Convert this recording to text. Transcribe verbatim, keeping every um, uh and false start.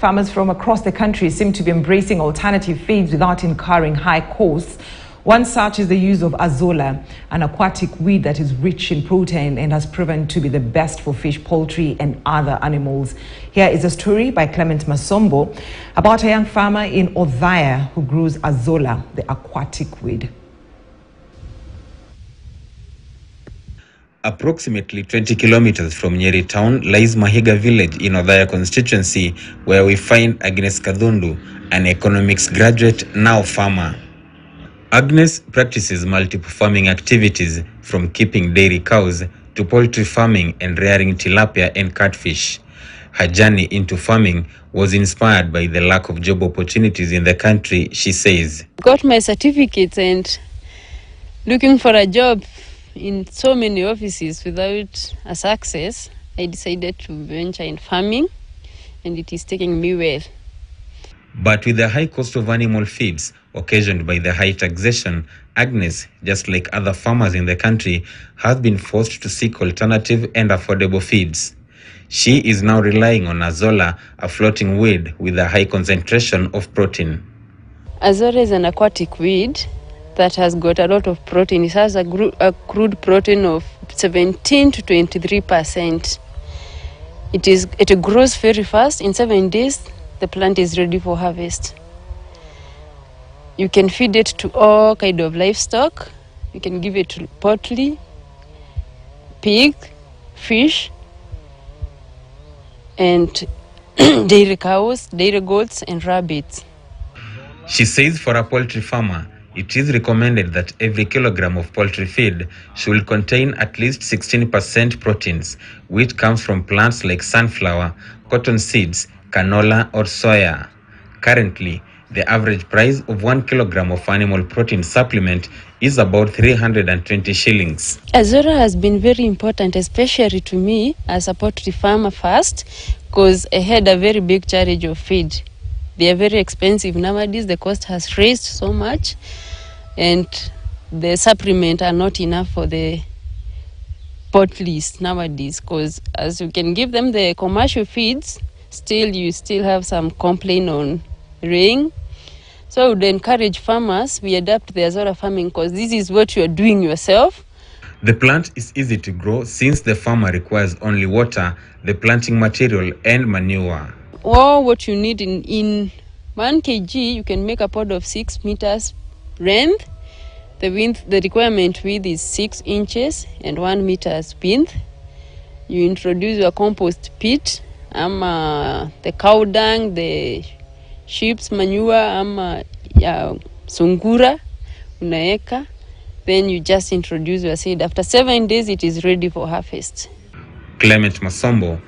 Farmers from across the country seem to be embracing alternative feeds without incurring high costs. One such is the use of Azolla, an aquatic weed that is rich in protein and has proven to be the best for fish, poultry and other animals. Here is a story by Clement Masombo about a young farmer in Othaya who grows Azolla, the aquatic weed. Approximately twenty kilometers from Nyeri town lies Mahiga village in Othaya constituency, where we find Agnes Kadundu, an economics graduate, now farmer. Agnes practices multiple farming activities, from keeping dairy cows to poultry farming and rearing tilapia and catfish. Her journey into farming was inspired by the lack of job opportunities in the country, she says. Got my certificates and looking for a job in so many offices without a success, I decided to venture in farming, and it is taking me well. But with the high cost of animal feeds occasioned by the high taxation, Agnes, just like other farmers in the country, has been forced to seek alternative and affordable feeds. She is now relying on Azolla, a floating weed with a high concentration of protein. Azolla is an aquatic weed that has got a lot of protein. It has a, gr a crude protein of seventeen to twenty-three percent. It is it grows very fast. In seven days, the plant is ready for harvest. You can feed it to all kind of livestock. You can give it to poultry, pig, fish, and dairy cows, dairy goats, and rabbits. She says for a poultry farmer, it is recommended that every kilogram of poultry feed should contain at least sixteen percent proteins, which comes from plants like sunflower, cotton seeds, canola or soya. Currently, the average price of one kilogram of animal protein supplement is about three hundred twenty shillings. Azolla has been very important, especially to me as a poultry farmer first, because I had a very big charge of feed. They are very expensive nowadays. The cost has raised so much, and the supplements are not enough for the poultries nowadays, because as you can give them the commercial feeds, still you still have some complaint on rain. So I would encourage farmers, we adapt the Azolla farming, because this is what you are doing yourself. The plant is easy to grow since the farmer requires only water, the planting material and manure. Or what you need in, in one kilogram, you can make a pod of six meters length. The width, the requirement width is six inches and one meter's width. You introduce your compost pit, um, uh, the cow dung, the sheep's manure, um, uh, uh, sungura, unaeka. Then you just introduce your seed. After seven days, it is ready for harvest. Clement Masombo,